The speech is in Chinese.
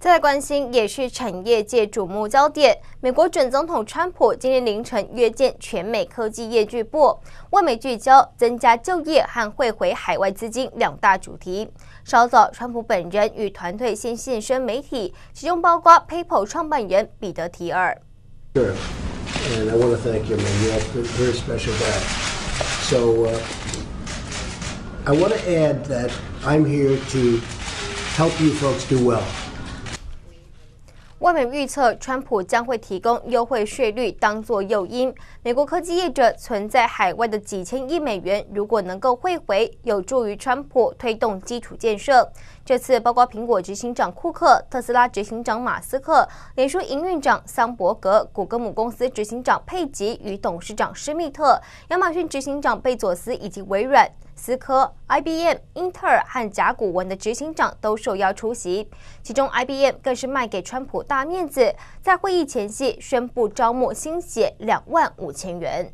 再来关心，也是产业界瞩目焦点。美国准总统川普今天凌晨约见全美科技业巨擘，外媒聚焦增加就业和汇回海外资金两大主题。稍早，川普本人与团队先现身媒体，其中包括 PayPal 创办人彼得·提尔。Sure, and I want to thank you, man. You're a very special guy. So, I want to add that I'm here to help you folks do well. 外媒预测，川普将会提供优惠税率当作诱因。美国科技业者存在海外的几千亿美元，如果能够汇回，有助于川普推动基础建设。这次包括苹果执行长库克、特斯拉执行长马斯克、脸书营运长桑伯格、谷歌母公司执行长佩吉与董事长施密特、亚马逊执行长贝佐斯以及微软、思科、IBM、英特尔和甲骨文的执行长都受邀出席，其中 IBM 更是卖给川普大面子，在会议前夕宣布招募新血25000元。